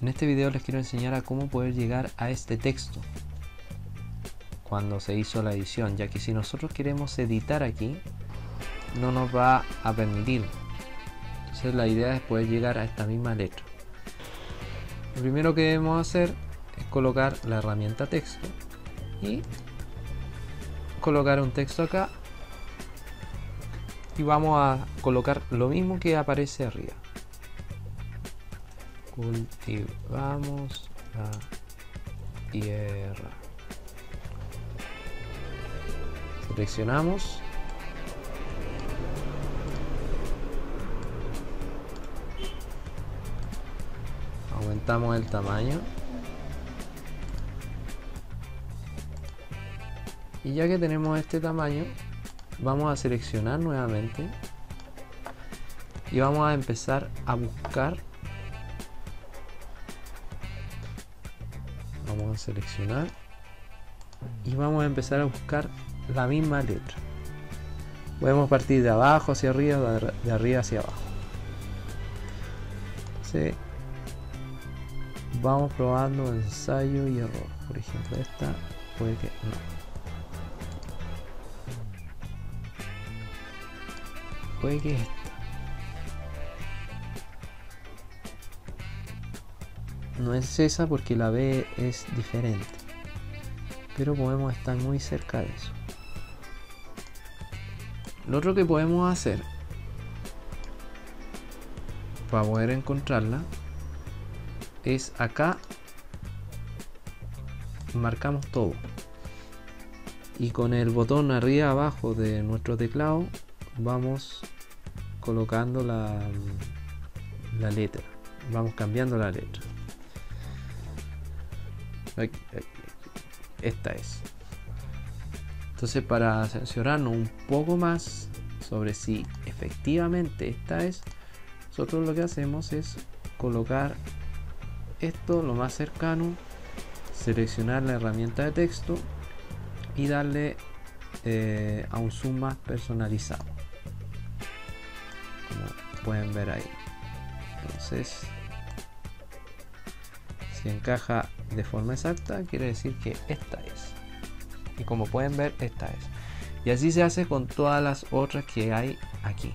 En este video les quiero enseñar a cómo poder llegar a este texto cuando se hizo la edición, ya que si nosotros queremos editar aquí no nos va a permitir. Entonces la idea es poder llegar a esta misma letra. Lo primero que debemos hacer es colocar la herramienta texto y colocar un texto acá, y vamos a colocar lo mismo que aparece arriba: cultivamos la tierra. Seleccionamos . Aumentamos el tamaño. Y ya que tenemos este tamaño, vamos a seleccionar nuevamente y vamos a empezar a buscar. Vamos a seleccionar y vamos a empezar a buscar la misma letra. Podemos partir de abajo hacia arriba, de arriba hacia abajo. Sí. Vamos probando ensayo y error. Por ejemplo, esta puede que no. Puede que esta. No es esa porque la B es diferente. Pero podemos estar muy cerca de eso. Lo otro que podemos hacer para poder encontrarla es acá marcamos todo y con el botón arriba abajo de nuestro teclado vamos colocando la letra, vamos cambiando la letra. Esta es. Entonces, para cerciorarnos un poco más sobre si efectivamente esta es, nosotros lo que hacemos es colocar esto lo más cercano, seleccionar la herramienta de texto y darle a un zoom más personalizado, como pueden ver ahí. Entonces, si encaja de forma exacta, quiere decir que esta es, y como pueden ver, esta es. Y así se hace con todas las otras que hay aquí.